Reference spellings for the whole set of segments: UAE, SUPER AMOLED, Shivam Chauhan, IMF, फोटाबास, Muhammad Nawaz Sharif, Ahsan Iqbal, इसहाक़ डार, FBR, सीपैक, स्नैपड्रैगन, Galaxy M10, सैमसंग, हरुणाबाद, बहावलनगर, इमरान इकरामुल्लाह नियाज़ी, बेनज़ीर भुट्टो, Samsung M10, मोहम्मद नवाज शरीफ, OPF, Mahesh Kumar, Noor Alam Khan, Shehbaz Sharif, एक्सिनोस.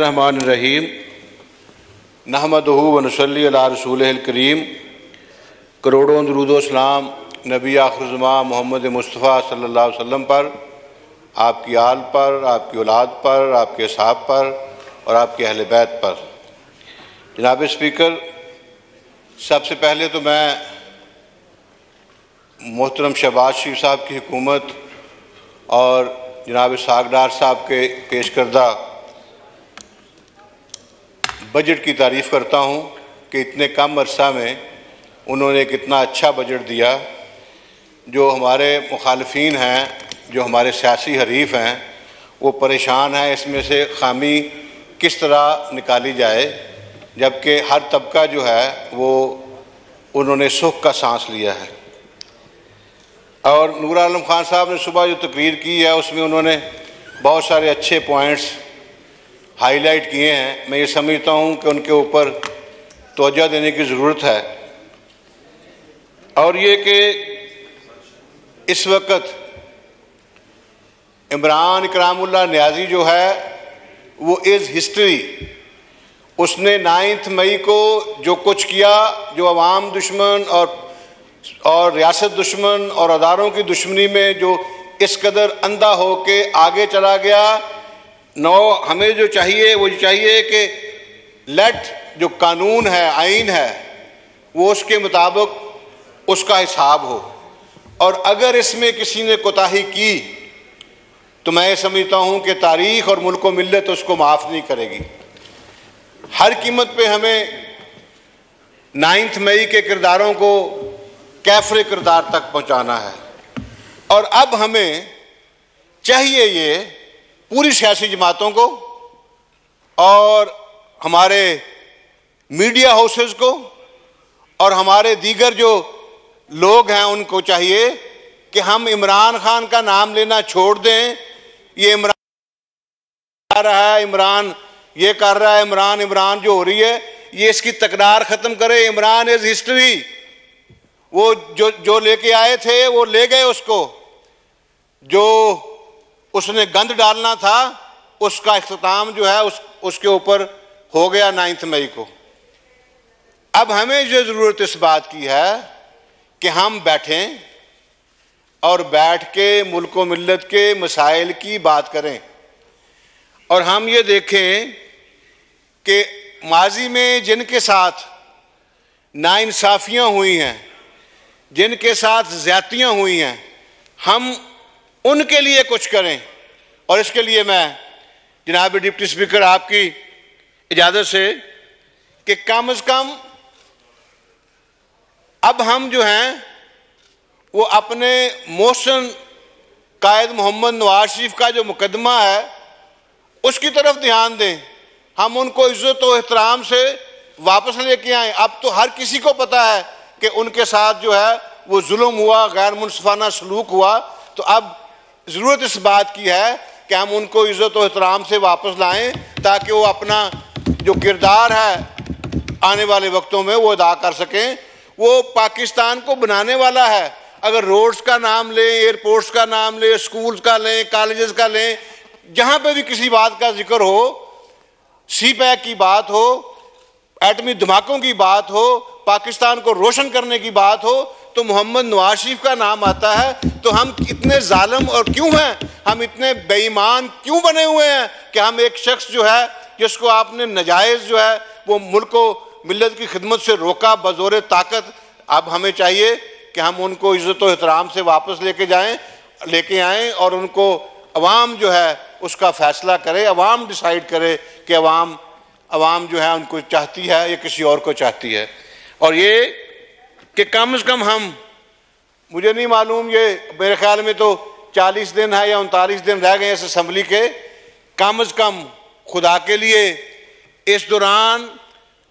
रहमान रहीम नहमदहू व नसल्ली अला रसूलिल करीम। करोड़ों दुरूदो सलाम नबी आखिरज़मा मोहम्मद मुस्तफ़ा सल्लल्लाहु अलैहि वसल्लम पर, आपकी आल पर, आपकी औलाद पर, आपके साहब पर और आपके अहल बैत पर। जनाब स्पीकर, सबसे पहले तो मैं मोहतरम शहबाज शरीफ साहब की हुकूमत और जनाब सागडार साहब के पेश करदा बजट की तारीफ़ करता हूँ कि इतने कम अरसा में उन्होंने एक इतना अच्छा बजट दिया। जो हमारे मुखालफीन हैं, जो हमारे सियासी हरीफ हैं, वो परेशान हैं इसमें से खामी किस तरह निकाली जाए, जबकि हर तबका जो है वो उन्होंने सुख का सांस लिया है। और नूर आलम खान साहब ने सुबह जो तकरीर की है उसमें उन्होंने बहुत सारे अच्छे पॉइंट्स हाईलाइट किए हैं। मैं ये समझता हूँ कि उनके ऊपर तवज्जो देने की ज़रूरत है। और ये कि इस वक्त इमरान इकरामुल्लाह नियाज़ी जो है वो इज़ हिस्ट्री, उसने 9 मई को जो कुछ किया, जो आवाम दुश्मन और रियासत दुश्मन और अदारों की दुश्मनी में जो इस कदर अंधा हो के आगे चला गया। हमें जो चाहिए वो चाहिए कि लेट जो कानून है, आइन है, वो उसके मुताबिक उसका हिसाब हो। और अगर इसमें किसी ने कोताही की तो मैं समझता हूँ कि तारीख़ और मुल्क व मिल्लत उसको माफ़ नहीं करेगी। हर कीमत पे हमें 9 मई के किरदारों को कैफरे किरदार तक पहुँचाना है। और अब हमें चाहिए ये पूरी सियासी जमातों को और हमारे मीडिया हाउसेस को और हमारे दीगर जो लोग हैं उनको चाहिए कि हम इमरान खान का नाम लेना छोड़ दें। ये इमरान आ रहा है, इमरान ये कर रहा है, इमरान इमरान जो हो रही है, ये इसकी तकरार ख़त्म करें। Imran is history. वो जो लेके आए थे वो ले गए, उसको जो उसने गंद डालना था उसका अख्ताम जो है उसके ऊपर हो गया 9 मई को। अब हमें जो ज़रूरत इस बात की है कि हम बैठें और बैठ के मुल्क व मिल्लत के मसाइल की बात करें। और हम ये देखें कि माजी में जिनके साथ नाइंसाफ़ियाँ हुई हैं, जिनके साथ ज़्यादतियाँ हुई हैं, हम उनके लिए कुछ करें। और इसके लिए मैं जनाब डिप्टी स्पीकर आपकी इजाज़त से कि कम से कम अब हम जो हैं वो अपने मोहसिन कायद मोहम्मद नवाज शरीफ का जो मुकदमा है उसकी तरफ ध्यान दें। हम उनको इज़्ज़त और एहतराम से वापस लेके आएँ। अब तो हर किसी को पता है कि उनके साथ जो है वो जुल्म हुआ, गैर मुनसिफाना सलूक हुआ। तो अब ज़रूरत इस बात की है कि हम उनको इज़्ज़त और एहतराम से वापस लाएं ताकि वो अपना जो किरदार है आने वाले वक्तों में वो अदा कर सकें। वो पाकिस्तान को बनाने वाला है। अगर रोड्स का नाम लें, एयरपोर्ट्स का नाम लें, स्कूल्स का लें, कॉलेजेस का लें, जहाँ पे भी किसी बात का जिक्र हो, सीपैक की बात हो, एटमी धमाकों की बात हो, पाकिस्तान को रोशन करने की बात हो, तो मोहम्मद नवाज शरीफ का नाम आता है। तो हम इतने जालिम और क्यों हैं, हम इतने बेईमान क्यों बने हुए हैं कि हम एक शख्स जो है जिसको आपने नजायज़ जो है वो मुल्क व मिल्लत की खिदमत से रोका बज़ोर ताकत। अब हमें चाहिए कि हम उनको इज़्ज़त और एहतराम से वापस लेके आएँ और उनको अवाम जो है उसका फ़ैसला करे, अवाम डिसाइड करे कि अवाम जो है उनको चाहती है या किसी और को चाहती है। और ये कि कम से कम हम, मुझे नहीं मालूम, ये मेरे ख्याल में तो 40 दिन है या 39 दिन रह गए इस असम्बली के, कम से कम खुदा के लिए इस दौरान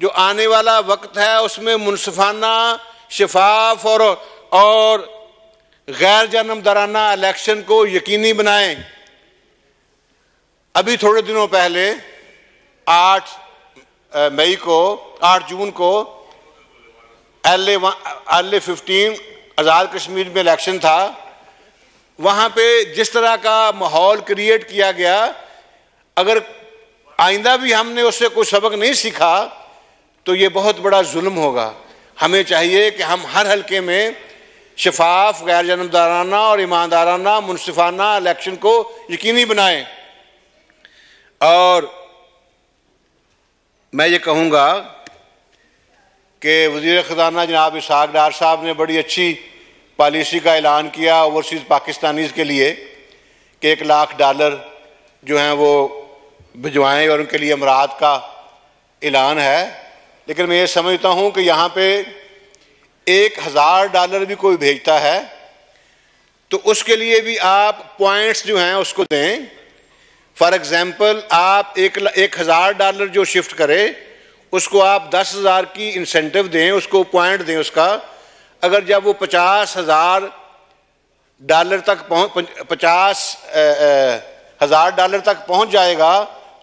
जो आने वाला वक्त है उसमें मुनसिफाना, शफाफ और गैर जानबदाराना इलेक्शन को यकीनी बनाएं। अभी थोड़े दिनों पहले 8 जून को LA 15 आज़ाद कश्मीर में इलेक्शन था। वहाँ पे जिस तरह का माहौल क्रिएट किया गया, अगर आइंदा भी हमने उससे कोई सबक नहीं सीखा तो ये बहुत बड़ा जुल्म होगा। हमें चाहिए कि हम हर हलके में शफाफ, गैर जानबदाराना और ईमानदाराना, मुनसिफाना इलेक्शन को यकीनी बनाएं। और मैं ये कहूँगा कि वज़ीर ख़ज़ाना जनाब इसहाक़ डार साहब ने बड़ी अच्छी पॉलिसी का ऐलान किया ओवरसीज़ पाकिस्तानीज़ के लिए कि $1,00,000 जो हैं वो भिजवाएँ और उनके लिए अमरात का ऐलान है। लेकिन मैं ये समझता हूँ कि यहाँ पे $1,000 भी कोई भेजता है तो उसके लिए भी आप पॉइंट्स जो हैं उसको दें। फॉर एग्ज़ाम्पल आप $1,000 जो शिफ्ट करे उसको आप 10,000 की इंसेंटिव दें, उसको पॉइंट दें उसका। अगर जब वो $50,000 तक $50,000 तक पहुँच जाएगा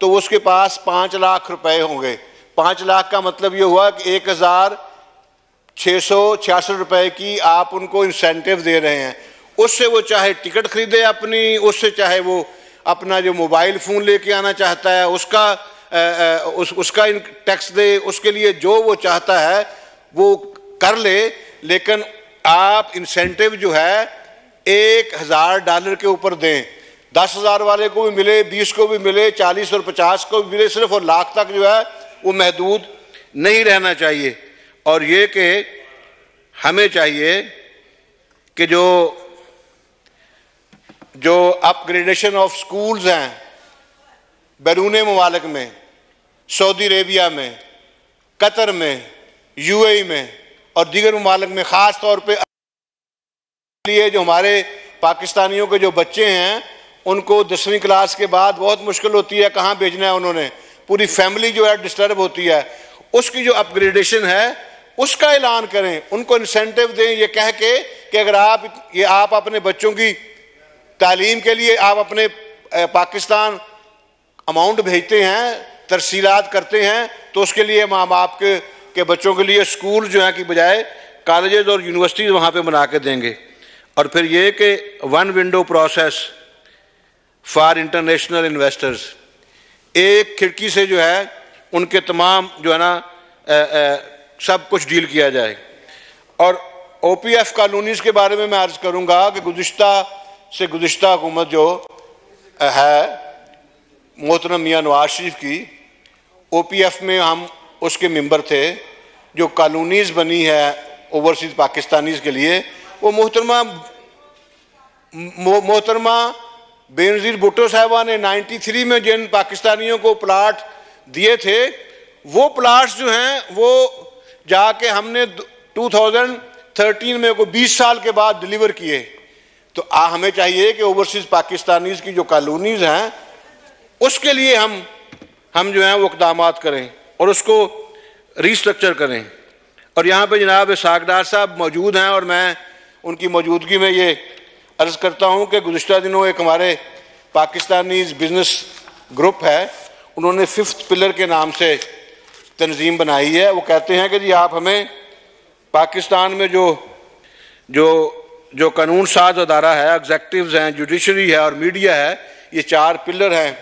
तो उसके पास 5,00,000 रुपये होंगे। 5,00,000 का मतलब ये हुआ कि 1,666 रुपये की आप उनको इंसेंटिव दे रहे हैं। उससे वो चाहे टिकट ख़रीदे अपनी, उससे चाहे वो अपना जो मोबाइल फ़ोन लेके आना चाहता है उसका उसका टैक्स दे, उसके लिए जो वो चाहता है वो कर ले। लेकिन आप इंसेंटिव जो है $1,000 के ऊपर दें। 10,000 वाले को भी मिले, 20 को भी मिले, 40 और 50 को भी मिले, सिर्फ और लाख तक जो है वो महदूद नहीं रहना चाहिए। और ये कि हमें चाहिए कि जो जो अपग्रेडेशन ऑफ स्कूल्स हैं बैरून ममालिक में, सऊदी अरेबिया में, कतर में, यूएई में और दीगर ममालिक में, ख़ास तौर पे लिए जो हमारे पाकिस्तानियों के जो बच्चे हैं उनको 10वीं क्लास के बाद बहुत मुश्किल होती है, कहाँ भेजना है उन्होंने, पूरी फैमिली जो है डिस्टर्ब होती है। उसकी जो अपग्रेडेशन है उसका ऐलान करें, उनको इंसेंटिव दें, ये कह के कि अगर आप अपने बच्चों की तालीम के लिए आप अपने पाकिस्तान अमाउंट भेजते हैं, तरसीलात करते हैं, तो उसके लिए माँ बाप के बच्चों के लिए स्कूल जो है कि बजाय कॉलेजेस और यूनिवर्सिटीज़ वहाँ पे बना के देंगे। और फिर ये कि one window process for international investors, एक खिड़की से जो है उनके तमाम जो है ना सब कुछ डील किया जाए। और OPF कॉलोनीज़ के बारे में मैं अर्ज़ करूँगा कि गुज़श्ता हुकूमत जो है मोहतरम मियाँ नवाज शरीफ की, OPF में हम उसके मेंबर थे। जो कॉलोनीज़ बनी है ओवरसीज़ पाकिस्तानीज़ के लिए वो मोहतरमा बेनज़ीर भुट्टो साहबा ने 93 में जिन पाकिस्तानियों को प्लाट दिए थे वो प्लाट्स जो हैं वो जाके हमने 2013 में को 20 साल के बाद डिलीवर किए। तो हमें चाहिए कि ओवरसीज़ पाकिस्तानीज़ की जो कॉलोनीज़ हैं उसके लिए हम जो हैं वो इक़दामात करें और उसको रीस्ट्रक्चर करें। और यहाँ पे जनाब इसहाक़ डार साहब मौजूद हैं और मैं उनकी मौजूदगी में ये अर्ज़ करता हूँ कि गुज़श्ता दिनों एक हमारे पाकिस्तानीज़ बिज़नेस ग्रुप है, उन्होंने 5th पिलर के नाम से तंजीम बनाई है। वो कहते हैं कि जी आप हमें पाकिस्तान में जो जो जो कानून साज अदारा है, एग्जेक्टिव्स हैं, जुडिशरी है और मीडिया है, ये 4 पिलर हैं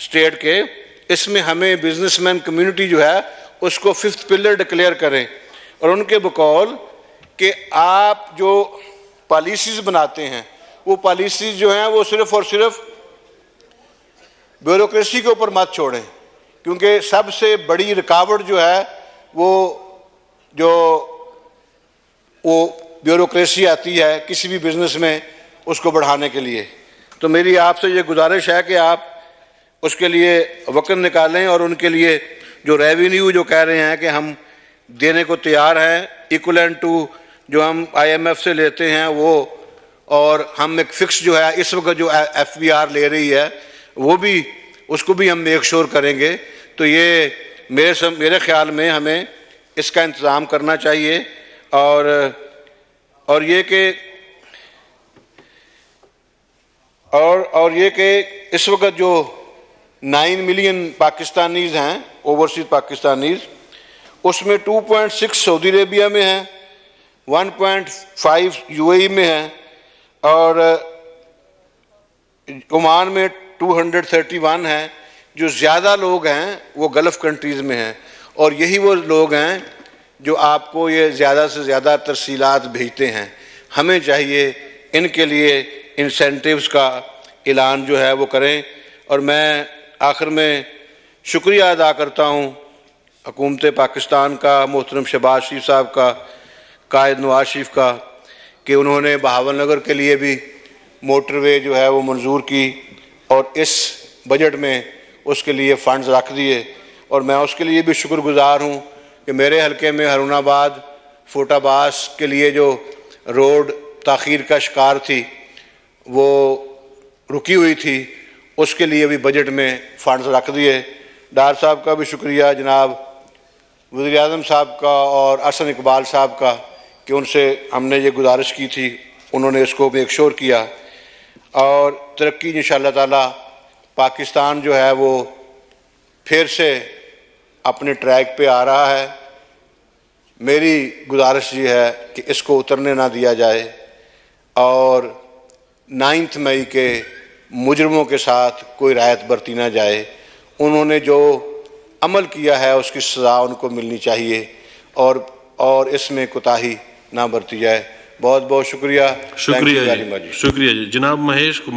स्टेट के, इसमें हमें बिजनेसमैन कम्युनिटी जो है उसको 5th पिलर डिक्लेयर करें। और उनके बकौल कि आप जो पॉलिसीज़ बनाते हैं वो पॉलिसीज़ जो हैं वो सिर्फ़ और सिर्फ ब्यूरोक्रेसी के ऊपर मत छोड़ें, क्योंकि सबसे बड़ी रुकावट जो है वो ब्यूरोक्रेसी आती है किसी भी बिज़नेस में उसको बढ़ाने के लिए। तो मेरी आपसे ये गुजारिश है कि आप उसके लिए वक्त निकालें और उनके लिए जो रेवेन्यू जो कह रहे हैं कि हम देने को तैयार हैं इक्वलेंट टू जो हम IMF से लेते हैं वो, और हम एक फ़िक्स जो है इस वक्त जो FBR ले रही है वो भी, उसको भी हम मेक श्योर करेंगे। तो ये मेरे ख़्याल में हमें इसका इंतज़ाम करना चाहिए। और ये कि इस वक्त जो 9 मिलियन पाकिस्तानीज़ हैं ओवरसीज़ पाकिस्तानीज़, उसमें 2.6 सऊदी अरेबिया में हैं, 1.5 UAE में हैं और ओमान में 231 हैं, जो ज़्यादा लोग हैं वो गल्फ़ कंट्रीज़ में हैं और यही वो लोग हैं जो आपको ये ज़्यादा से ज़्यादा तरसीलात भेजते हैं। हमें चाहिए इनके लिए इंसेंटिव्स का ऐलान जो है वो करें। और मैं आखिर में शुक्रिया अदा करता हूँ हुकूमत पाकिस्तान का, मोहतरम शहबाज शरीफ साहब का, कायद नवाज शरीफ का, कि उन्होंने बहावलनगर के लिए भी मोटरवे जो है वो मंजूर की और इस बजट में उसके लिए फ़ंड्स रख दिए। और मैं उसके लिए भी शुक्रगुजार हूँ कि मेरे हलके में हरुणाबाद फोटाबास के लिए जो रोड ताख़ीर का शिकार थी, वो रुकी हुई थी, उसके लिए भी बजट में फ़ंड्स रख दिए। डार साहब का भी शुक्रिया, जनाब वज़ीर आज़म साहब का और अहसन इकबाल साहब का, कि उनसे हमने ये गुजारिश की थी, उन्होंने इसको मेक श्योर किया। और तरक्की इंशाअल्लाह ताला पाकिस्तान जो है वो फिर से अपने ट्रैक पे आ रहा है। मेरी गुजारिश ये है कि इसको उतरने ना दिया जाए और 9 मई के मुजरमों के साथ कोई रायत बरती ना जाए। उन्होंने जो अमल किया है उसकी सज़ा उनको मिलनी चाहिए और इसमें कोताही ना बरती जाए। बहुत बहुत शुक्रिया। जनाब महेश कुमार।